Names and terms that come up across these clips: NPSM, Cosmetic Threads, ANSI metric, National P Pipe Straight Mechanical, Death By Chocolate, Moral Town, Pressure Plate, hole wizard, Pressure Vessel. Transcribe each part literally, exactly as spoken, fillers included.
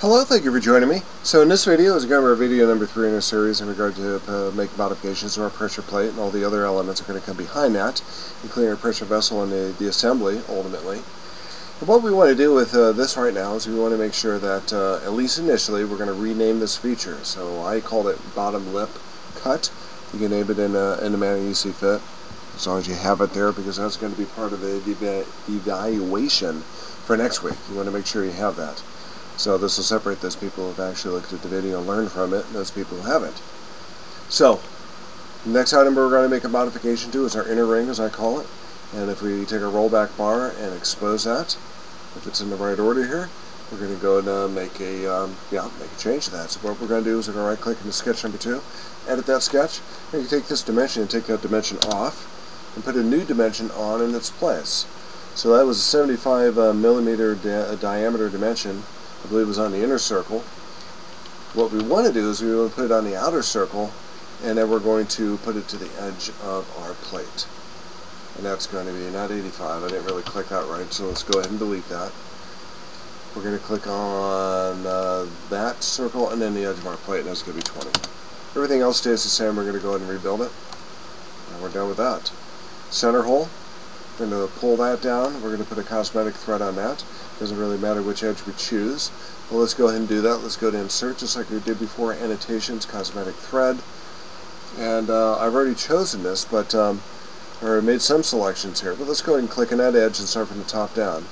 Hello, thank you for joining me. So in this video is going to be our video number three in our series in regard to uh, making modifications to our pressure plate, and all the other elements are going to come behind that, including our pressure vessel and the, the assembly, ultimately. But what we want to do with uh, this right now is we want to make sure that, uh, at least initially, we're going to rename this feature. So I called it bottom lip cut. You can name it in, uh, in the manner you see fit, as long as you have it there, because that's going to be part of the, the evaluation for next week. You want to make sure you have that. So this will separate those people who have actually looked at the video and learned from it, and those people who haven't. So, the next item we're going to make a modification to is our inner ring, as I call it. And if we take a rollback bar and expose that, if it's in the right order here, we're going to go and uh, make a um, yeah, make a change to that. So what we're going to do is we're going to right-click into sketch number two, edit that sketch, and you take this dimension and take that dimension off, and put a new dimension on in its place. So that was a seventy-five uh, millimeter di diameter dimension. I believe it was on the inner circle. What we want to do is we want to put it on the outer circle, and then we're going to put it to the edge of our plate. And that's going to be not eighty-five. I didn't really click that right, so let's go ahead and delete that. We're going to click on uh, that circle and then the edge of our plate, and that's going to be twenty. Everything else stays the same. We're going to go ahead and rebuild it. And we're done with that. Center hole. We're going to pull that down. We're going to put a cosmetic thread on that. Doesn't really matter which edge we choose. Well, let's go ahead and do that. Let's go to insert, just like we did before, annotations, cosmetic thread. And uh, I've already chosen this, but um, or made some selections here. But let's go ahead and click on that edge and start from the top down.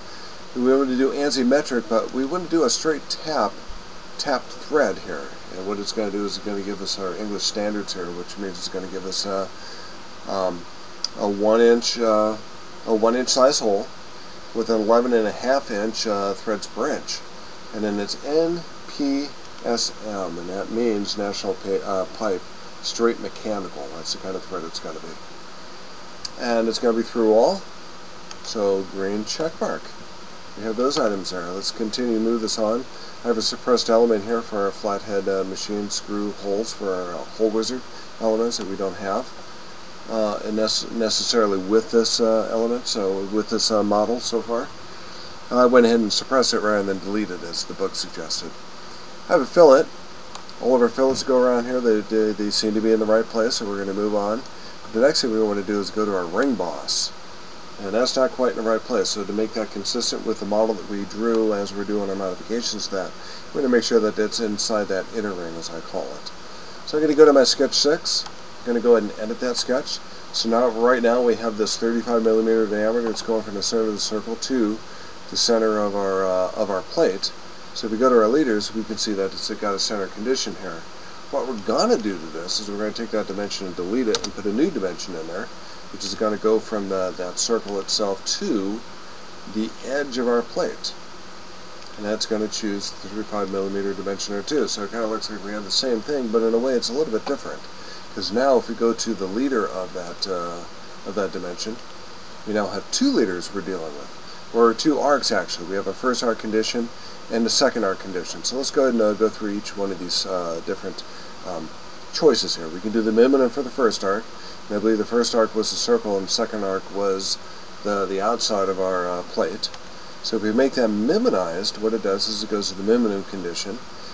We want to do ANSI metric, but we want to do a straight tap, tap thread here. And what it's going to do is it's going to give us our English standards here, which means it's going to give us a, um, a one-inch, uh, a one-inch size hole with an eleven and a half inch uh, threads per inch, and then it's N P S M, and that means National P uh, Pipe Straight Mechanical. That's the kind of thread it's going to be, and it's going to be through all. So green check mark. We have those items there. Let's continue to move this on. I have a suppressed element here for our flathead uh, machine screw holes for our uh, hole wizard elements that we don't have. Uh, and that's necessarily with this uh, element, so with this uh, model so far. I went ahead and suppressed it rather than deleted it, as the book suggested. I have a fillet. All of our fillets go around here. They, they, they seem to be in the right place, so we're going to move on. But the next thing we want to do is go to our ring boss. And that's not quite in the right place, so to make that consistent with the model that we drew as we're doing our modifications to that, we're going to make sure that it's inside that inner ring, as I call it. So I'm going to go to my sketch six. Going to go ahead and edit that sketch. So now, right now, we have this thirty-five millimeter diameter. It's going from the center of the circle to the center of our uh, of our plate. So if we go to our leaders, we can see that it's got a center condition here. What we're going to do to this is we're going to take that dimension and delete it and put a new dimension in there, which is going to go from the, that circle itself to the edge of our plate. And that's going to choose the thirty-five millimeter dimension there too. So it kind of looks like we have the same thing, but in a way it's a little bit different. Because now, if we go to the leader of that uh, of that dimension, we now have two leaders we're dealing with, or two arcs actually. We have a first arc condition and the second arc condition. So let's go ahead and uh, go through each one of these uh, different um, choices here. We can do the minimum for the first arc, and I believe the first arc was the circle, and the second arc was the the outside of our uh, plate. So if we make that minimized, what it does is it goes to the minimum condition.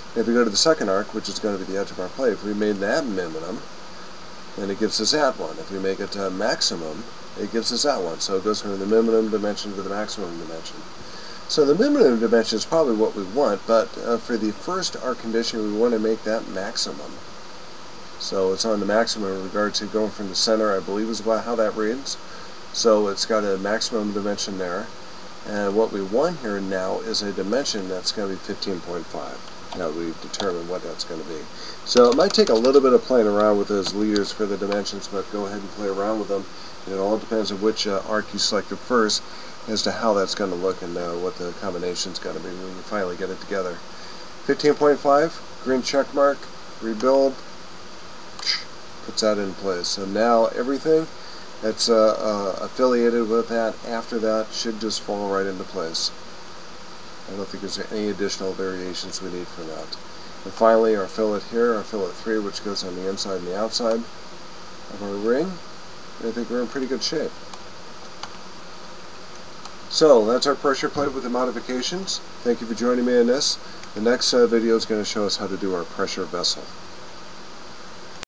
And if we go to the second arc, which is going to be the edge of our plate, if we made that minimum, and it gives us that one. If we make it to maximum, it gives us that one. So it goes from the minimum dimension to the maximum dimension. So the minimum dimension is probably what we want, but uh, for the first arc condition, we want to make that maximum. So it's on the maximum in regard to going from the center, I believe is about how that reads. So it's got a maximum dimension there. And what we want here now is a dimension that's going to be fifteen point five. Now we've determined what that's going to be. So it might take a little bit of playing around with those leaders for the dimensions, but go ahead and play around with them. And it all depends on which uh, arc you selected first as to how that's going to look and uh, what the combination's going to be when you finally get it together. fifteen point five, green check mark, rebuild, puts that in place. So now everything that's uh, uh, affiliated with that after that should just fall right into place. I don't think there's any additional variations we need for that. And finally, our fillet here, our fillet three, which goes on the inside and the outside of our ring. And I think we're in pretty good shape. So that's our pressure plate with the modifications. Thank you for joining me in this. The next uh, video is going to show us how to do our pressure vessel.